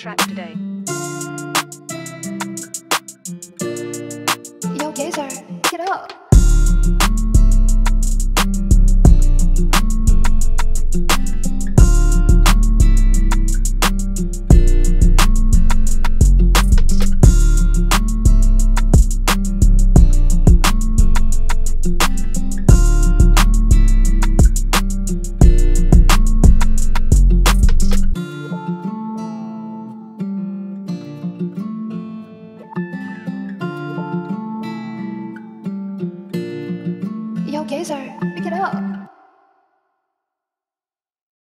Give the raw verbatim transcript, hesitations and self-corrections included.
track today. Yo, Gazer, get up.